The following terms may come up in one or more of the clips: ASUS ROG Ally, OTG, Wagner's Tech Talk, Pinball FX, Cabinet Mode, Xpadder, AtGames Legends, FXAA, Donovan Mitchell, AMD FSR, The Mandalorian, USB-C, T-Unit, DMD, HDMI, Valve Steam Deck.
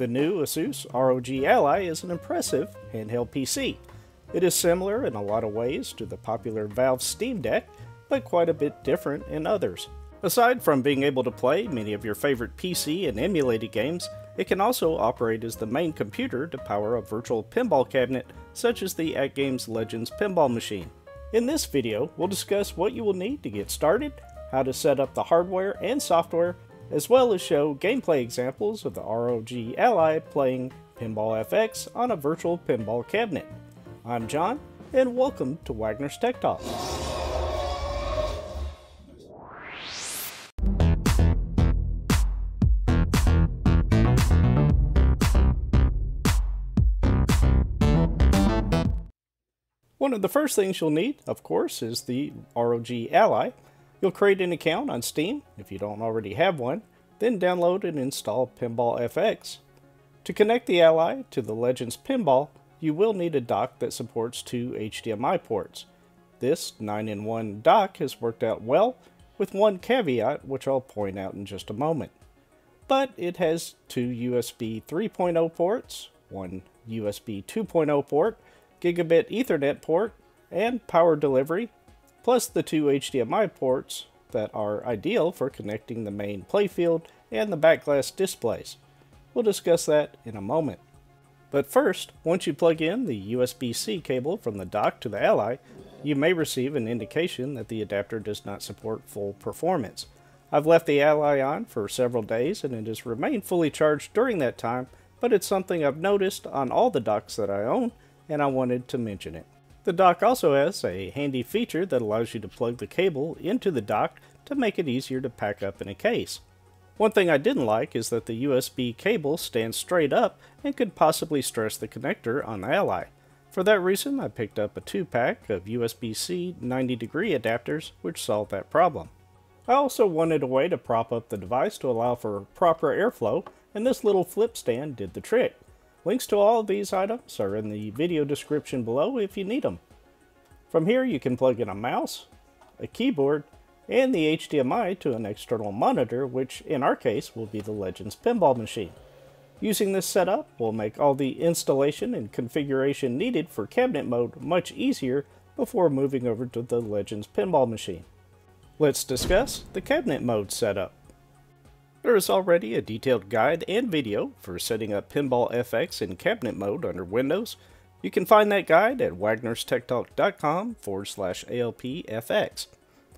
The new ASUS ROG Ally is an impressive handheld PC. It is similar in a lot of ways to the popular Valve Steam Deck, but quite a bit different in others. Aside from being able to play many of your favorite PC and emulated games, it can also operate as the main computer to power a virtual pinball cabinet such as the AtGames Legends pinball machine. In this video, we'll discuss what you will need to get started, how to set up the hardware and software, as well as show gameplay examples of the ROG Ally playing Pinball FX on a virtual pinball cabinet. I'm John, and welcome to Wagner's Tech Talk. One of the first things you'll need, of course, is the ROG Ally. You'll create an account on Steam, if you don't already have one, then download and install Pinball FX. To connect the Ally to the Legends Pinball, you will need a dock that supports two HDMI ports. This 9-in-1 dock has worked out well, with one caveat which I'll point out in just a moment. But it has two USB 3.0 ports, one USB 2.0 port, Gigabit Ethernet port, and power delivery, plus the two HDMI ports that are ideal for connecting the main playfield and the back glass displays. We'll discuss that in a moment. But first, once you plug in the USB-C cable from the dock to the Ally, you may receive an indication that the adapter does not support full performance. I've left the Ally on for several days and it has remained fully charged during that time, but it's something I've noticed on all the docks that I own, and I wanted to mention it. The dock also has a handy feature that allows you to plug the cable into the dock to make it easier to pack up in a case. One thing I didn't like is that the USB cable stands straight up and could possibly stress the connector on the Ally. For that reason, I picked up a 2-pack of USB-C 90-degree adapters, which solved that problem. I also wanted a way to prop up the device to allow for proper airflow, and this little flip stand did the trick. Links to all of these items are in the video description below if you need them. From here you can plug in a mouse, a keyboard, and the HDMI to an external monitor, which in our case will be the Legends pinball machine. Using this setup will make all the installation and configuration needed for cabinet mode much easier before moving over to the Legends pinball machine. Let's discuss the cabinet mode setup. There is already a detailed guide and video for setting up Pinball FX in cabinet mode under Windows. You can find that guide at wagnerstechtalk.com/ALPFX.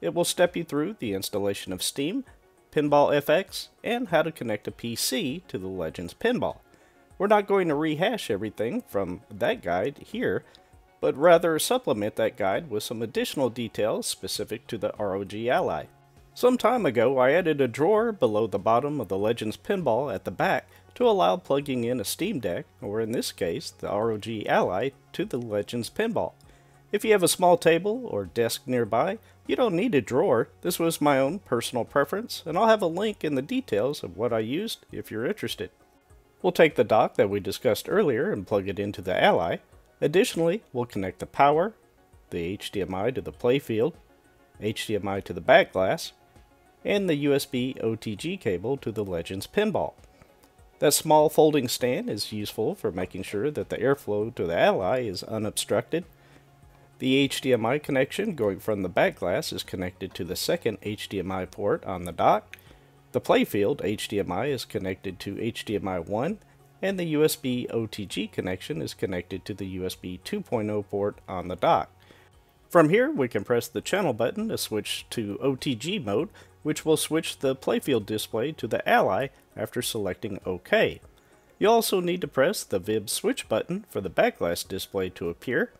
It will step you through the installation of Steam, Pinball FX, and how to connect a PC to the Legends Pinball. We're not going to rehash everything from that guide here, but rather supplement that guide with some additional details specific to the ROG Ally. Some time ago, I added a drawer below the bottom of the Legends Pinball at the back to allow plugging in a Steam Deck, or in this case, the ROG Ally, to the Legends Pinball. If you have a small table or desk nearby, you don't need a drawer. This was my own personal preference, and I'll have a link in the details of what I used if you're interested. We'll take the dock that we discussed earlier and plug it into the Ally. Additionally, we'll connect the power, the HDMI to the playfield, HDMI to the back glass, and the USB OTG cable to the Legends Pinball. That small folding stand is useful for making sure that the airflow to the Ally is unobstructed. The HDMI connection going from the back glass is connected to the second HDMI port on the dock. The playfield HDMI is connected to HDMI 1, and the USB OTG connection is connected to the USB 2.0 port on the dock. From here, we can press the channel button to switch to OTG mode, which will switch the playfield display to the Ally after selecting OK. You also need to press the VIB switch button for the backglass display to appear,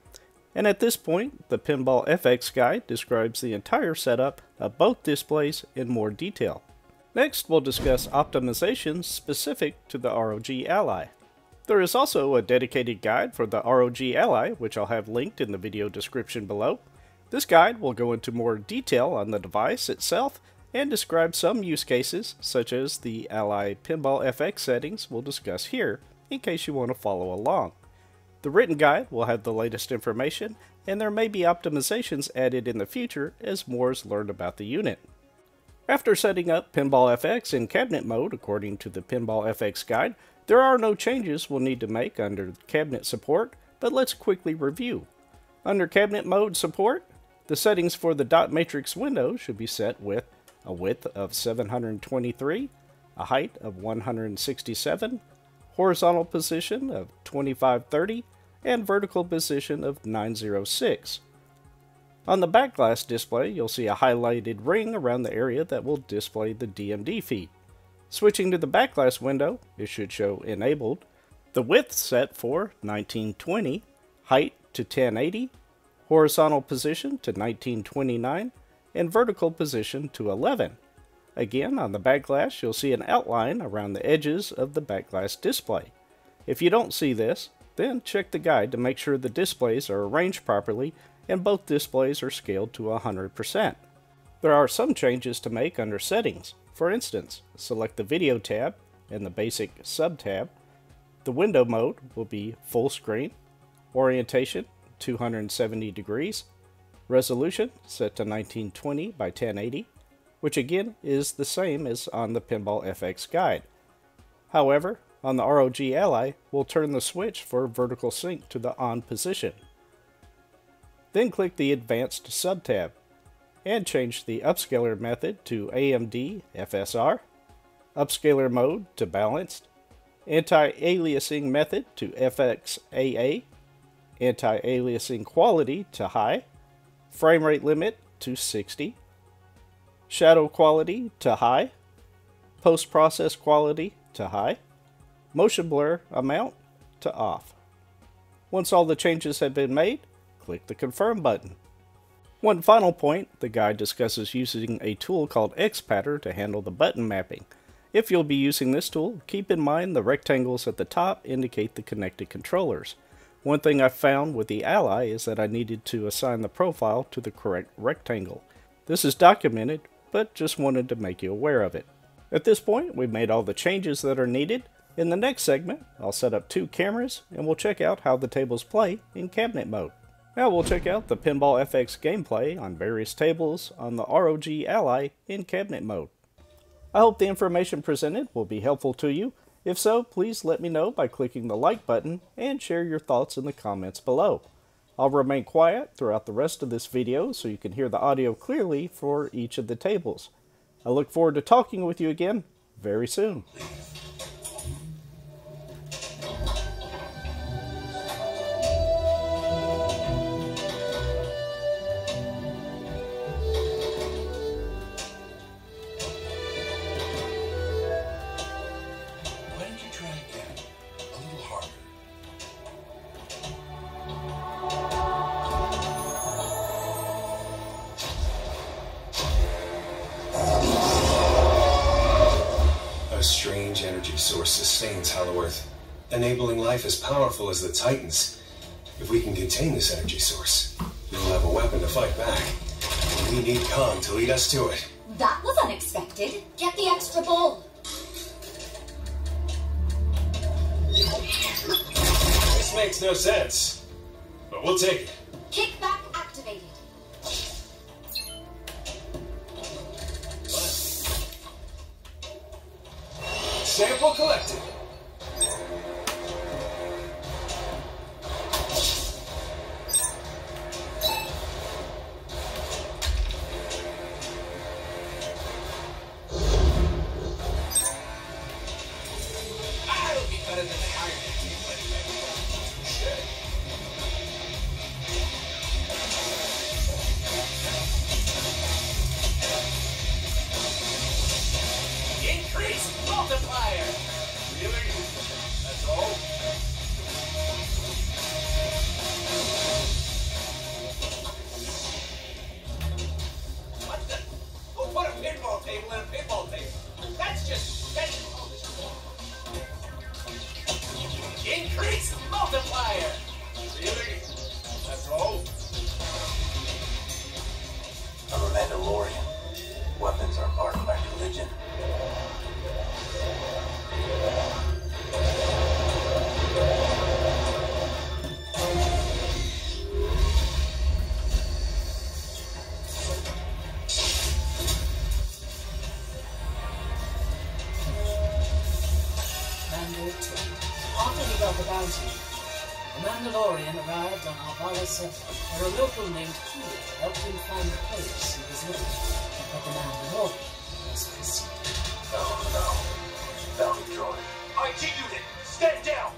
and at this point, the Pinball FX guide describes the entire setup of both displays in more detail. Next, we'll discuss optimizations specific to the ROG Ally. There is also a dedicated guide for the ROG Ally, which I'll have linked in the video description below. This guide will go into more detail on the device itself and describe some use cases, such as the Ally Pinball FX settings we'll discuss here, in case you want to follow along. The written guide will have the latest information, and there may be optimizations added in the future as more is learned about the unit. After setting up Pinball FX in cabinet mode, according to the Pinball FX guide, there are no changes we'll need to make under cabinet support, but let's quickly review. Under cabinet mode support, the settings for the dot matrix window should be set with a width of 723, a height of 167, horizontal position of 2530, and vertical position of 906. On the back glass display, you'll see a highlighted ring around the area that will display the DMD feed. Switching to the back glass window, it should show enabled. The width set for 1920, height to 1080, horizontal position to 1929, and vertical position to 11. Again, on the back glass, you'll see an outline around the edges of the back glass display. If you don't see this, then check the guide to make sure the displays are arranged properly and both displays are scaled to 100%. There are some changes to make under settings. For instance, select the video tab and the basic sub tab. The window mode will be full screen, orientation 270 degrees, resolution set to 1920 by 1080, which again is the same as on the Pinball FX guide. However, on the ROG Ally, we'll turn the switch for vertical sync to the on position. Then click the Advanced sub-tab and change the upscaler method to AMD FSR, upscaler mode to balanced, anti-aliasing method to FXAA, anti-aliasing quality to high, frame rate limit to 60, shadow quality to high, post-process quality to high, motion blur amount to off. Once all the changes have been made, click the confirm button. One final point, the guide discusses using a tool called Xpadder to handle the button mapping. If you'll be using this tool, keep in mind the rectangles at the top indicate the connected controllers. One thing I found with the Ally is that I needed to assign the profile to the correct rectangle. This is documented, but just wanted to make you aware of it. At this point, we've made all the changes that are needed. In the next segment, I'll set up two cameras and we'll check out how the tables play in cabinet mode. Now we'll check out the Pinball FX gameplay on various tables on the ROG Ally in cabinet mode. I hope the information presented will be helpful to you. If so, please let me know by clicking the like button and share your thoughts in the comments below. I'll remain quiet throughout the rest of this video so you can hear the audio clearly for each of the tables. I look forward to talking with you again very soon. Source sustains Hollow Earth, enabling life as powerful as the Titans. If we can contain this energy source, we'll have a weapon to fight back. We need Khan to lead us to it. That was unexpected. Get the extra ball. This makes no sense, but we'll take it. Kickback activated. Sample collected. Increase multiplier! Really? That's all? I'm a Mandalorian. Weapons are part of my religion. talk about you. The Mandalorian arrived on Alvala Settler, where a local named Kula helped him find the place he was living. But the Mandalorian was missing. No, no. Bounty droid. I T-Unit, stand down!